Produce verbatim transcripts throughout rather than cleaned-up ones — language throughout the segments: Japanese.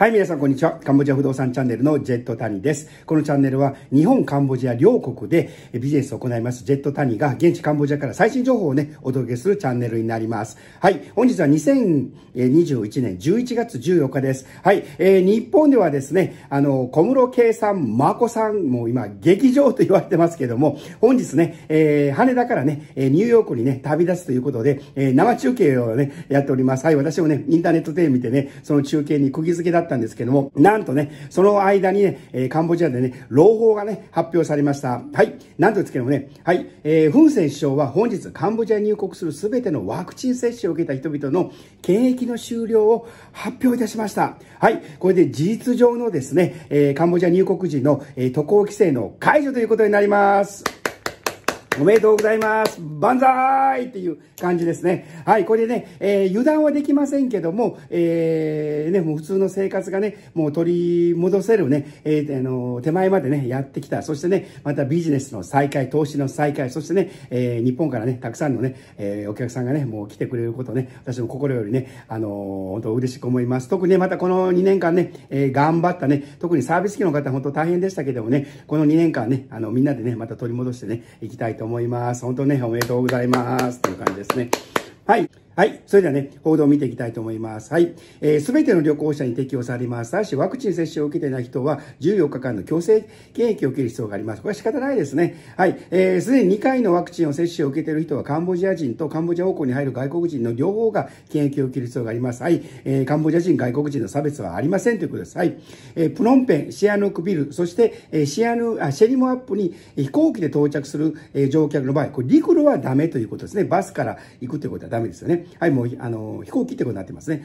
はい、皆さんこんにちは。カンボジア不動産チャンネルのジェットタニです。このチャンネルは日本、カンボジア両国でビジネスを行いますジェットタニが現地カンボジアから最新情報をね、お届けするチャンネルになります。はい、本日はにせんにじゅういちねんじゅういちがつじゅうよっかです。はい、えー、日本ではですね、あの、小室圭さん、眞子さん、もう今、劇場と言われてますけども、本日ね、えー、羽田からね、ニューヨークにね、旅立つということで、えー、生中継をね、やっております。はい、私もね、インターネットで見てね、その中継に釘付けだったんですけども、なんとね、その間にね、えー、カンボジアでね、朗報がね、発表されました。はい。なんとですけどもね、はい。えー、フン・セン首相は本日、カンボジアに入国するすべてのワクチン接種を受けた人々の検疫の終了を発表いたしました。はい。これで事実上のですね、えー、カンボジア入国時の、えー、渡航規制の解除ということになります。おめでとうございます。万歳っていう感じですね。はい、これでね、えー、油断はできませんけども、えー、ね、もう普通の生活がね、もう取り戻せるね、えー、あの、手前までね、やってきた。そしてね、またビジネスの再開、投資の再開、そしてね、えー、日本からね、たくさんのね、えー、お客さんがね、もう来てくれることね、私も心よりね、あのー、本当嬉しく思います。特にね、またこのにねんかんね、えー、頑張ったね、特にサービス業の方、本当大変でしたけどもね、このにねんかんね、あの、みんなでね、また取り戻してね、いきたいと思います。思います。本当ね、おめでとうございます。という感じですね。はい。はい。それではね、報道を見ていきたいと思います。はい。えー、すべての旅行者に適用されます。ただし、ワクチン接種を受けていない人は、じゅうよっかかんの強制検疫を受ける必要があります。これは仕方ないですね。はい。えー、すでににかいのワクチンを接種を受けている人は、カンボジア人とカンボジア王国に入る外国人の両方が検疫を受ける必要があります。はい。えー、カンボジア人、外国人の差別はありませんということです。はい。えー、プノンペン、シアヌークビル、そして、えー、シアヌー、あ、シェリモアップに飛行機で到着する、えー、乗客の場合、これ陸路はダメということですね。バスから行くということはダメですよね。はい、もう、あの、飛行機ってことになってますね。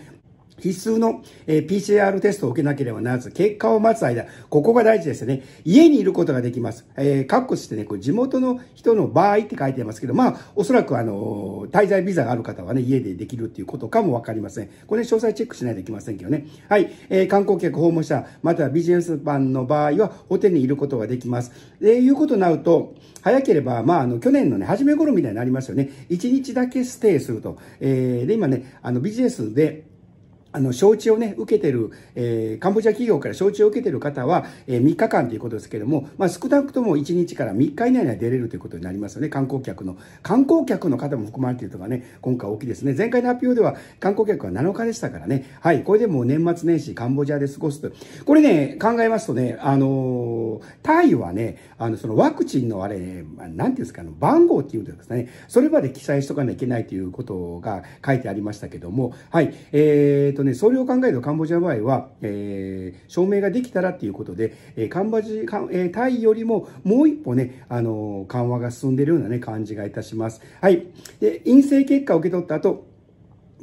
必須の、えー、ピーシーアール テストを受けなければならず、結果を待つ間、ここが大事ですよね。家にいることができます。えー、カッコしてね、こう地元の人の場合って書いてますけど、まあ、おそらくあのー、滞在ビザがある方はね、家でできるっていうことかもわかりません。これ、ね、詳細チェックしないといけませんけどね。はい、えー、観光客訪問者、またはビジネスマンの場合は、ホテルにいることができます。で、いうことになると、早ければ、まあ、あの、去年のね、初め頃みたいになりますよね。いちにちだけステイすると。えー、で、今ね、あの、ビジネスで、あの、承知をね、受けてる、えー、カンボジア企業から承知を受けてる方は、えー、みっかかんということですけれども、まあ、少なくともいちにちからみっか以内には出れるということになりますよね、観光客の。観光客の方も含まれているとかね、今回大きいですね。前回の発表では、観光客はなのかでしたからね。はい、これでもう年末年始、カンボジアで過ごすと。これね、考えますとね、あのー、タイはね、あの、そのワクチンのあれ、ね、なんていうんですか、あの、番号っていうんですかね、それまで記載しとかなきゃいけないということが書いてありましたけども、はい、えーと、それを考えるとカンボジアの場合は、えー、証明ができたらということで、えー、カンボジア、えー、タイよりももう一歩ね、あのー、緩和が進んでいるような、ね、感じがいたします。はい。で、陰性結果を受け取った後、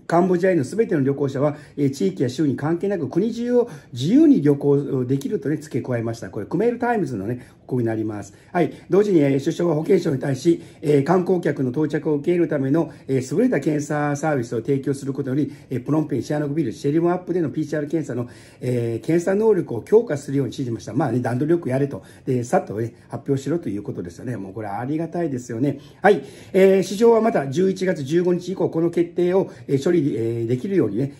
カンボジアへの全ての旅行者は、えー、地域や州に関係なく国中を自由に旅行できるとね、付け加えました。これ、クメールタイムズのね、ここになります。はい。同時に、えー、首相は保健省に対し、えー、観光客の到着を受け入れるための、えー、優れた検査サービスを提供することより、えー、プノンペン、シアノクビル、シェリモアップでの ピーシーアール 検査の、えー、検査能力を強化するように指示しました。まあね、段取りよくやれと。で、さっと、ね、発表しろということですよね。もうこれありがたいですよね。はい。えー、首相はまたじゅういちがつじゅうごにち以降、この決定を、えーできるようにね、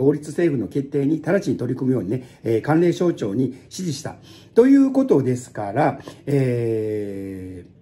王立政府の決定に直ちに取り組むようにね、関連省庁に指示したということですから、えー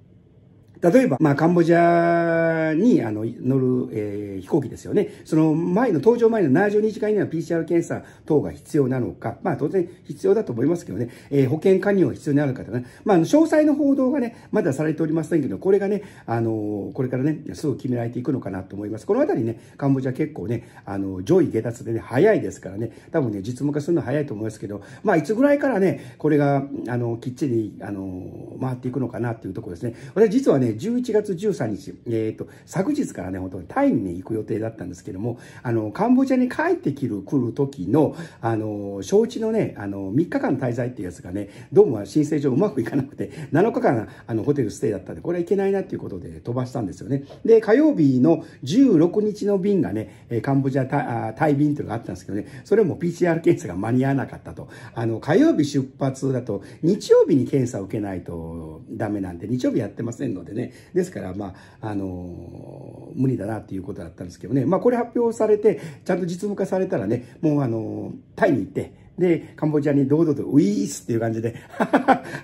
例えば、まあ、カンボジアに、あの、乗る、えー、飛行機ですよね。その前の、搭乗前のななじゅうにじかん以内の ピーシーアール 検査等が必要なのか。まあ、当然必要だと思いますけどね。えー、保険加入が必要になる方ね。まあ、詳細の報道がね、まだされておりませんけど、これがね、あのー、これからね、すぐ決められていくのかなと思います。このあたりね、カンボジア結構ね、あの、上位下達でね、早いですからね、多分ね、実務化するのは早いと思いますけど、まあ、いつぐらいからね、これが、あの、きっちり、あの、回っていくのかなっていうところですね。私実はね、じゅういちがつじゅうさんにち、えっと、昨日からね、本当にタイに、ね、行く予定だったんですけども、あの、カンボジアに帰ってきる、来る時の、あの、承知のね、あの、みっかかん滞在っていうやつがね、どうも申請上うまくいかなくて、なのかかん、あの、ホテルステイだったんで、これはいけないなっていうことで飛ばしたんですよね。で、火曜日のじゅうろくにちの便がね、カンボジアタイ、タイ便というのがあったんですけどね、それも ピーシーアール 検査が間に合わなかったと。あの、火曜日出発だと、日曜日に検査を受けないとダメなんで、日曜日やってませんのでね、ですから、まあ、あのー、無理だなっていうことだったんですけどね。まあ、これ発表されて、ちゃんと実務化されたらね、もうあのー、タイに行って、で、カンボジアに堂々とウィースっていう感じで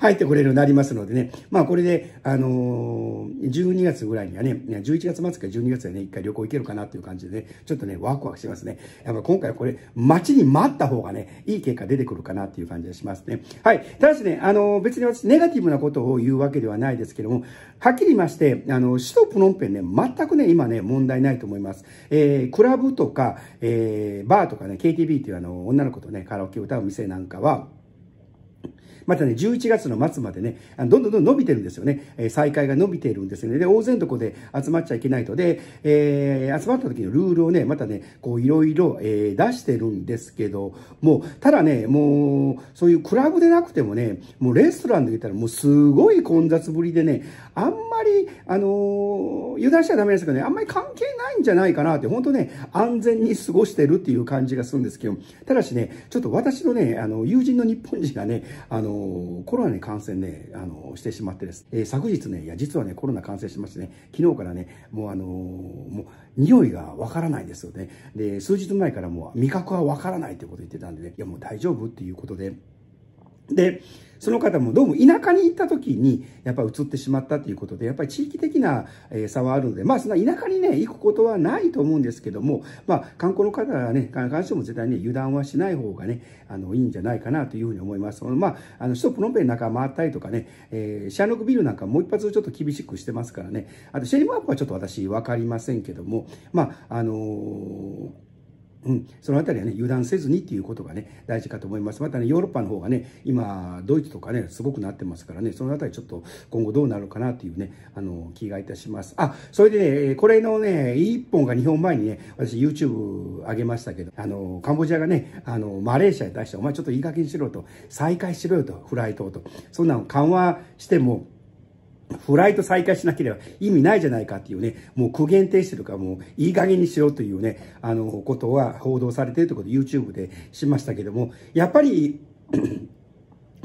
入ってこれるようになりますのでね。まあこれで、あのー、じゅうにがつぐらいにはね、じゅういちがつ末かじゅうにがつでね、一回旅行行けるかなっていう感じでね、ちょっとね、ワクワクしますね。やっぱ今回はこれ、待ちに待った方がね、いい結果出てくるかなっていう感じがしますね。はい。ただしね、あのー、別に私、ネガティブなことを言うわけではないですけども、はっきり言いまして、あの、首都プノンペンね、全くね、今ね、問題ないと思います。えー、クラブとか、えー、バーとかね、ケーティービー っていうあの、女の子とね、カラオケを歌う店なんかは、またね、じゅういちがつの末までね、どんどんどんどん伸びてるんですよね。えー、再開が伸びているんですよね。で、大勢のとこで集まっちゃいけないと。で、えー、集まった時のルールをね、またね、こう、いろいろ、えー、出してるんですけど、もう、ただね、もう、そういうクラブでなくてもね、もうレストランで言ったら、もうすごい混雑ぶりでね、あんまり、あのー、油断しちゃダメですけどね、あんまり関係ないんじゃないかなって、本当ね、安全に過ごしてるっていう感じがするんですけど、ただしね、ちょっと私のね、あの、友人の日本人がね、あの、コロナに感染ね、あの、してしまってです。えー、昨日ね、いや、実はね、コロナ感染しましてね、昨日からね、もうあのー、もう、匂いがわからないですよね。で、数日前からもう、味覚はわからないってこと言ってたんでね、いや、もう大丈夫っていうことで。で、その方もどうも田舎に行った時にやっぱり移ってしまったということで、やっぱり地域的な差はあるので、まあそんな田舎にね、行くことはないと思うんですけども、まあ観光の方はね、関しても絶対に油断はしない方がね、あの、いいんじゃないかなというふうに思います。まあ、あの、首都プノンペンの中回ったりとかね、えー、シアヌークビルなんかもう一発ちょっと厳しくしてますからね、あとシェリムアップはちょっと私わかりませんけども、まあ、あのー、うん、そのあたりはね、油断せずにっていうことがね、大事かと思います。またね、ヨーロッパの方がね、今、ドイツとかね、すごくなってますからね、そのあたりちょっと今後どうなるかなっていうね、あの、気がいたします。あ、それでね、これのね、いっぽんかにほんまえにね、私 YouTube 上げましたけど、あの、カンボジアがね、あの、マレーシアに対して、お前ちょっといい加減しろと、再開しろよと、フライトと。そんなの緩和しても、フライト再開しなければ意味ないじゃないかっていうね、もう苦言呈してるから、もういい加減にしろというね、あの、ことは報道されているということで YouTube でしましたけども、やっぱり、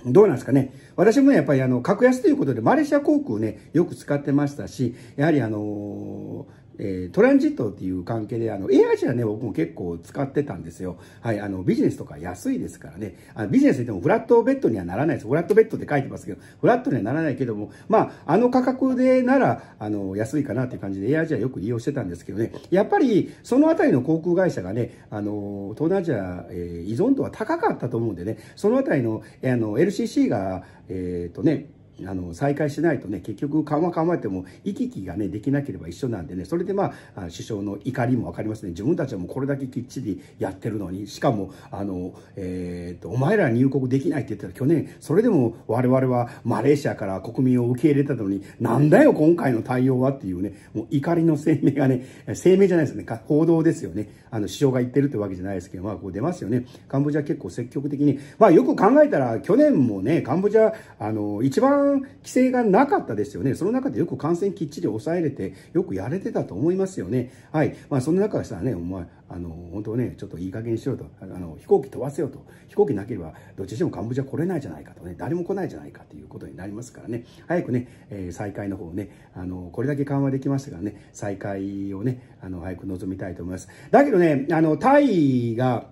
どうなんですかね。私もやっぱりあの、格安ということでマレーシア航空ね、よく使ってましたし、やはりあのー、えー、トランジットっていう関係で、あの、エアアジアね、僕も結構使ってたんですよ。はい、あの、ビジネスとか安いですからね。あのビジネスでもフラットベッドにはならないです。フラットベッドって書いてますけど、フラットにはならないけども、まあ、あの価格でなら、あの、安いかなっていう感じで、エアアジアよく利用してたんですけどね。やっぱり、そのあたりの航空会社がね、あの、東南アジア、えー、依存度は高かったと思うんでね、そのあたりの、えー、あの、エルシーシー が、えっとね、あの、再開しないとね、結局、緩和緩和っても、行き来がね、できなければ一緒なんでね、それでまあ、首相の怒りもわかりますね。自分たちはもうこれだけきっちりやってるのに、しかも、あの、えー、っと、お前ら入国できないって言ったら去年、それでも我々はマレーシアから国民を受け入れたのに、なんだよ、今回の対応はっていうね、もう怒りの声明がね、声明じゃないですよね、報道ですよね。あの、首相が言ってるってわけじゃないですけど、まあ、こう出ますよね。カンボジア結構積極的に、まあ、よく考えたら、去年もね、カンボジア、あの、一番、規制がなかったですよね。その中でよく感染きっちり抑えれて、よくやれてたと思いますよね。はい。まあ、その中でしたらね、お前、あの、本当ね、ちょっといい加減にしろと、あの、飛行機飛ばせよと。飛行機なければ、どっちにしてもカンボジア来れないじゃないかとね、誰も来ないじゃないかということになりますからね、早くね、えー、再開の方をね、あの、これだけ緩和できましたからね、再開をね、あの、早く望みたいと思います。だけどね、あの、タイが、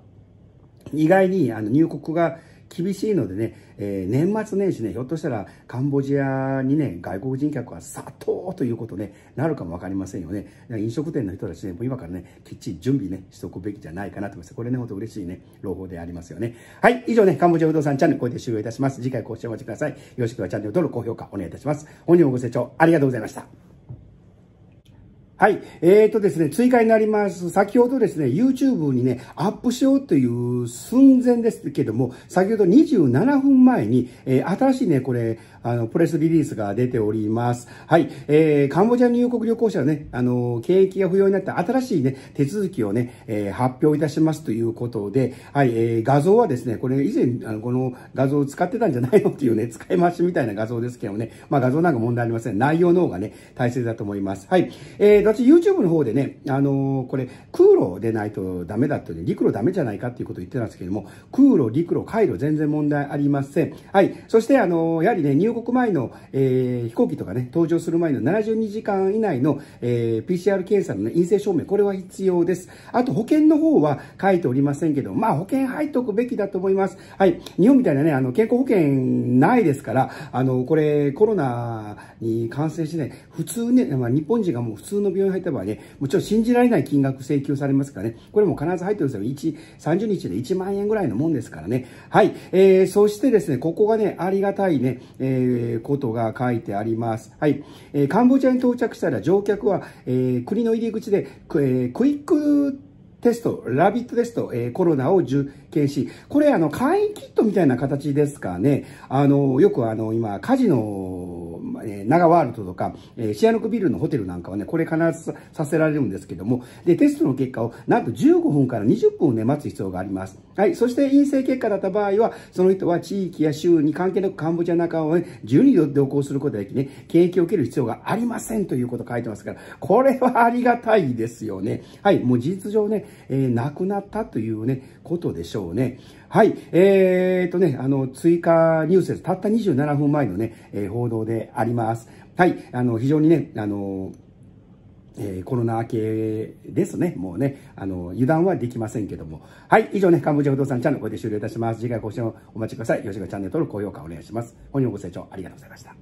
意外に、あの、入国が、厳しいのでね、えー、年末年始ね、ひょっとしたらカンボジアにね、外国人客が殺到ということね、なるかもわかりませんよね。飲食店の人たちね、もう今からね、きっちり準備ね、しとくべきじゃないかなと思います。これね、ほんと嬉しいね、朗報でありますよね。はい、以上ね、カンボジア不動産チャンネル、これで終了いたします。次回更新お待ちください。よろしくはチャンネル登録、高評価お願いいたします。本日もご清聴ありがとうございました。はい。えーとですね、追加になります。先ほどですね、YouTube にね、アップしようという寸前ですけども、先ほどにじゅうななふんまえに、えー、新しいね、これ、あの、プレスリリースが出ております。はい。えー、カンボジア入国旅行者はね、あの、検疫が不要になった新しいね、手続きをね、えー、発表いたしますということで、はい。えー、画像はですね、これ以前、あの、この画像を使ってたんじゃないのっていうね、使い回しみたいな画像ですけどもね、まあ画像なんか問題ありません。内容の方がね、大切だと思います。はい。えー私 YouTube の方でね、あのー、これ空路でないとダメだと、陸路ダメじゃないかっていうことを言ってたんですけども、空路、陸路、海路全然問題ありません。はい。そしてあのー、やはりね、入国前の、えー、飛行機とかね、搭乗する前のななじゅうにじかん以内の、えー、ピーシーアール 検査の、ね、陰性証明、これは必要です。あと保険の方は書いておりませんけど、まあ保険入っておくべきだと思います。はい。日本みたいなね、あの、健康保険ないですから、あの、これコロナに感染してね、普通ね、まあ、日本人がもう普通の病院入った場合ね、もちろん信じられない金額請求されますからね、これも必ず入ってください。さんじゅうにちでいちまんえんぐらいのもんですからね。はい。えー、そしてですね、ここがね、ありがたいね、えー、ことが書いてあります。はい。えー、カンボジアに到着したら乗客は、えー、国の入り口で、えー、クイックテスト、ラビットテスト、えー、コロナを受検し、これあの、簡易キットみたいな形ですかね。あの、よくあの、今、カジノ、ナガワールドとか、シアヌックビルのホテルなんかはね、これ必ずさせられるんですけども、で、テストの結果をなんとじゅうごふんからにじゅっぷんね、待つ必要があります。はい。そして陰性結果だった場合は、その人は地域や州に関係なくカンボジアの中をね、自由に同行することができね、検疫を受ける必要がありませんということ書いてますから、これはありがたいですよね。はい。もう事実上ね、えー、亡くなったというね、ことでしょうね。はい。えーっとね、あの、追加ニュースです。たったにじゅうななふんまえのね、えー、報道であります。はい。あの、非常にね、あの、えー、コロナ明けですね。もうね、あの、油断はできませんけども。はい。以上ね、カンボジア不動産チャンネル、これで終了いたします。次回ご視聴お待ちください。よろしくチャンネル登録、高評価お願いします。本日もご清聴ありがとうございました。